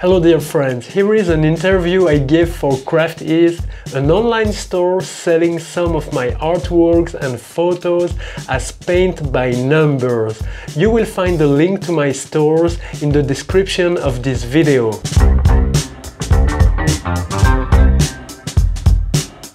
Hello dear friends, here is an interview I gave for CraftEase, an online store selling some of my artworks and photos as paint by numbers. You will find the link to my stores in the description of this video.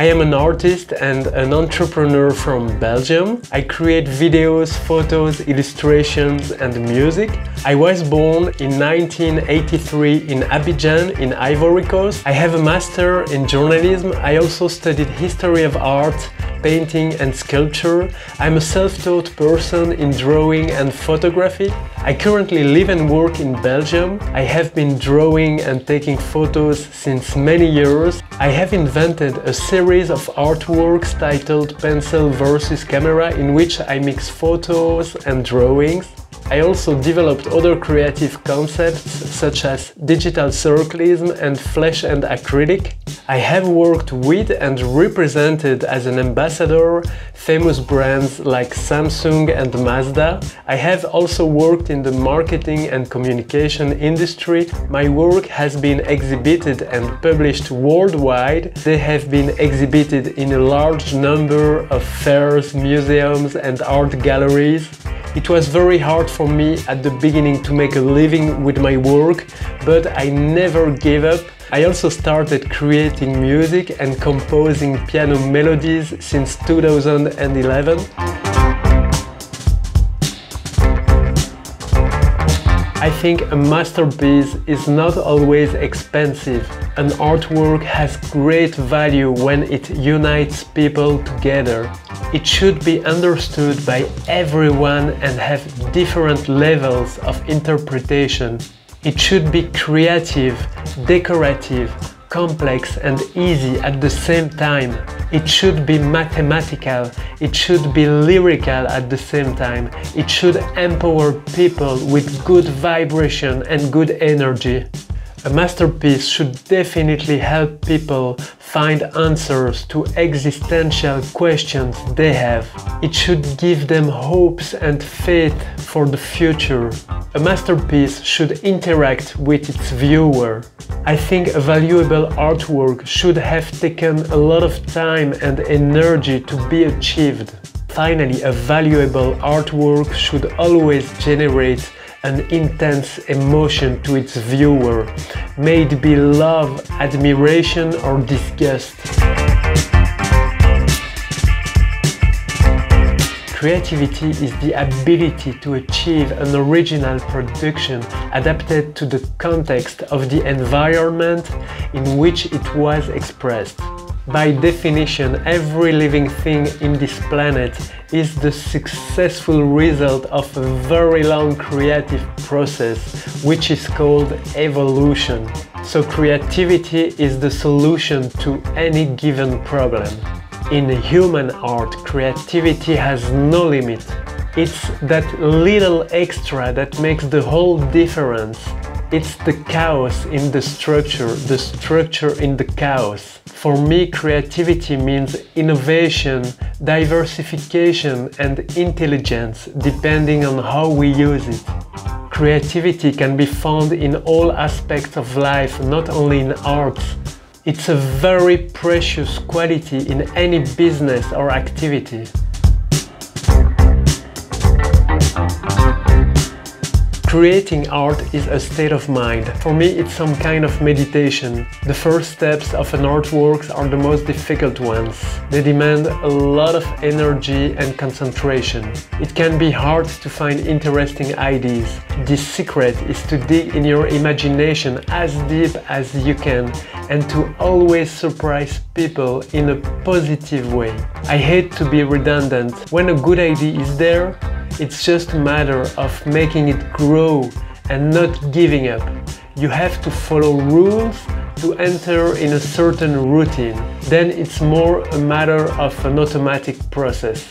I am an artist and an entrepreneur from Belgium. I create videos, photos, illustrations and music. I was born in 1983 in Abidjan in Ivory Coast. I have a master in journalism. I also studied history of art, painting and sculpture. I'm a self-taught person in drawing and photography. I currently live and work in Belgium. I have been drawing and taking photos since many years. I have invented a series of artworks titled Pencil versus Camera, in which I mix photos and drawings. I also developed other creative concepts such as digital circlism and flesh and acrylic. I have worked with and represented as an ambassador famous brands like Samsung and Mazda. I have also worked in the marketing and communication industry. My work has been exhibited and published worldwide. They have been exhibited in a large number of fairs, museums and art galleries. It was very hard for me at the beginning to make a living with my work, but I never gave up. I also started creating music and composing piano melodies since 2011. I think a masterpiece is not always expensive. An artwork has great value when it unites people together. It should be understood by everyone and have different levels of interpretation. It should be creative, decorative, complex and easy at the same time. It should be mathematical, it should be lyrical at the same time. It should empower people with good vibration and good energy. A masterpiece should definitely help people find answers to existential questions they have. It should give them hopes and faith for the future. A masterpiece should interact with its viewer. I think a valuable artwork should have taken a lot of time and energy to be achieved. Finally, a valuable artwork should always generate an intense emotion to its viewer, may it be love, admiration or disgust. Creativity is the ability to achieve an original production adapted to the context of the environment in which it was expressed. By definition, every living thing in this planet is the successful result of a very long creative process, which is called evolution. So creativity is the solution to any given problem. In human art, creativity has no limit. It's that little extra that makes the whole difference. It's the chaos in the structure in the chaos. For me, creativity means innovation, diversification and intelligence, depending on how we use it. Creativity can be found in all aspects of life, not only in arts. It's a very precious quality in any business or activity. Creating art is a state of mind. For me, it's some kind of meditation. The first steps of an artwork are the most difficult ones. They demand a lot of energy and concentration. It can be hard to find interesting ideas. The secret is to dig in your imagination as deep as you can and to always surprise people in a positive way. I hate to be redundant. When a good idea is there, it's just a matter of making it grow and not giving up. You have to follow rules to enter in a certain routine. Then it's more a matter of an automatic process.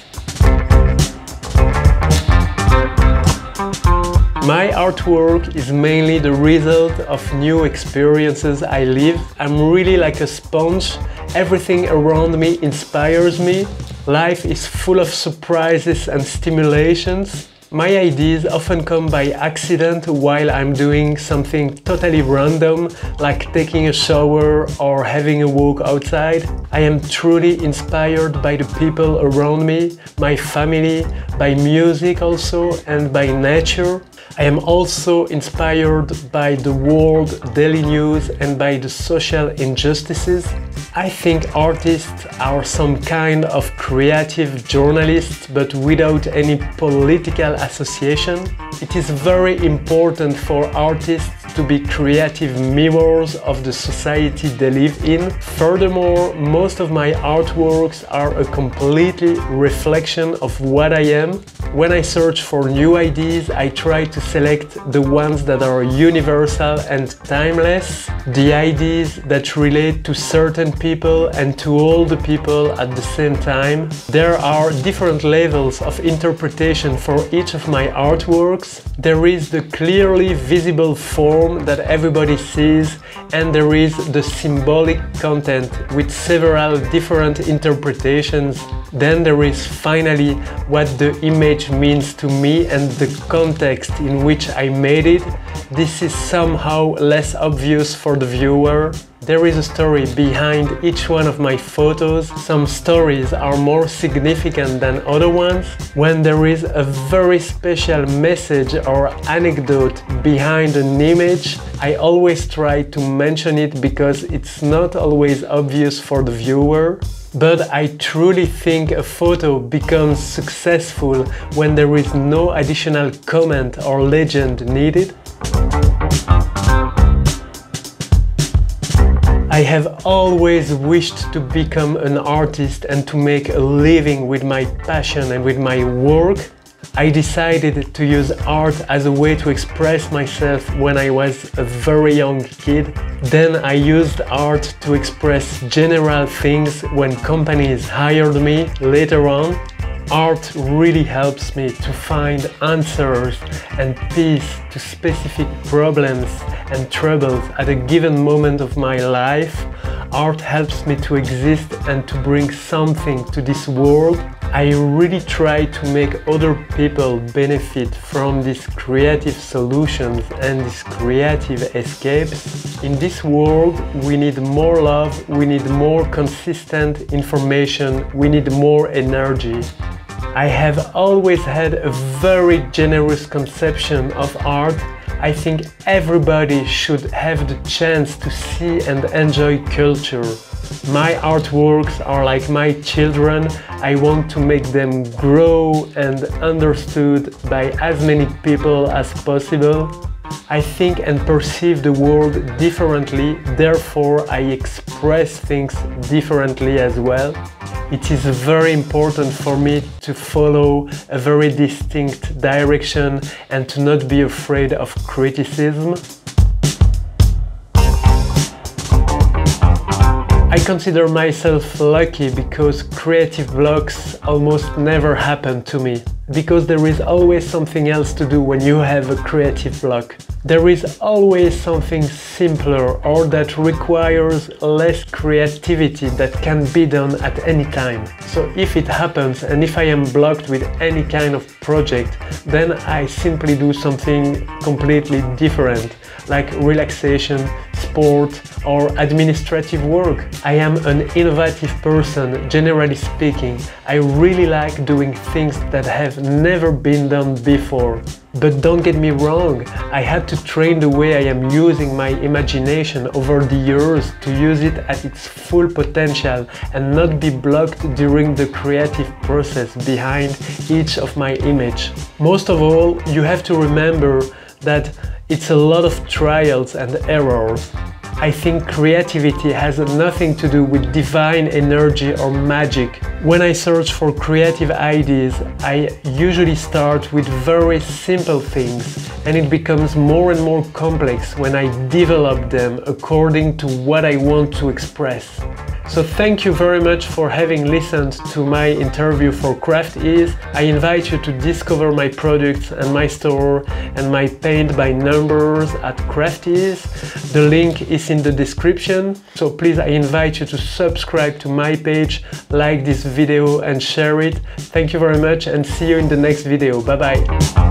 My artwork is mainly the result of new experiences I live. I'm really like a sponge. Everything around me inspires me. Life is full of surprises and stimulations. My ideas often come by accident while I'm doing something totally random, like taking a shower or having a walk outside. I am truly inspired by the people around me, my family, by music also, and by nature. I am also inspired by the world daily news and by the social injustices. I think artists are some kind of creative journalists, but without any political association. It is very important for artists to be creative mirrors of the society they live in. Furthermore, most of my artworks are a completely reflection of what I am. When I search for new ideas, I try to select the ones that are universal and timeless, the ideas that relate to certain people and to all the people at the same time. There are different levels of interpretation for each of my artworks. There is the clearly visible form that everybody sees, and there is the symbolic content with several different interpretations. Then there is finally what the image means to me and the context in which I made it. This is somehow less obvious for the viewer. There is a story behind each one of my photos. Some stories are more significant than other ones. When there is a very special message or anecdote behind an image, I always try to mention it because it's not always obvious for the viewer. But I truly think a photo becomes successful when there is no additional comment or legend needed. I have always wished to become an artist and to make a living with my passion and with my work. I decided to use art as a way to express myself when I was a very young kid. Then I used art to express general things when companies hired me later on. Art really helps me to find answers and peace to specific problems and troubles at a given moment of my life. Art helps me to exist and to bring something to this world. I really try to make other people benefit from these creative solutions and these creative escapes. In this world, we need more love, we need more consistent information, we need more energy. I have always had a very generous conception of art. I think everybody should have the chance to see and enjoy culture. My artworks are like my children. I want to make them grow and understood by as many people as possible. I think and perceive the world differently, therefore I express things differently as well. It is very important for me to follow a very distinct direction and to not be afraid of criticism. I consider myself lucky because creative blocks almost never happen to me. Because there is always something else to do when you have a creative block. There is always something simpler or that requires less creativity that can be done at any time. So if it happens and if I am blocked with any kind of project, then I simply do something completely different, like relaxation, sport or administrative work. I am an innovative person, generally speaking. I really like doing things that have never been done before. But don't get me wrong, I had to train the way I am using my imagination over the years to use it at its full potential and not be blocked during the creative process behind each of my image. Most of all, you have to remember that it's a lot of trials and errors. I think creativity has nothing to do with divine energy or magic. When I search for creative ideas, I usually start with very simple things, and it becomes more and more complex when I develop them according to what I want to express. So thank you very much for having listened to my interview for CraftEase. I invite you to discover my products and my store and my paint by numbers at CraftEase. The link is links in the description. So please, I invite you to subscribe to my page, like this video and share it. Thank you very much and see you in the next video. Bye bye.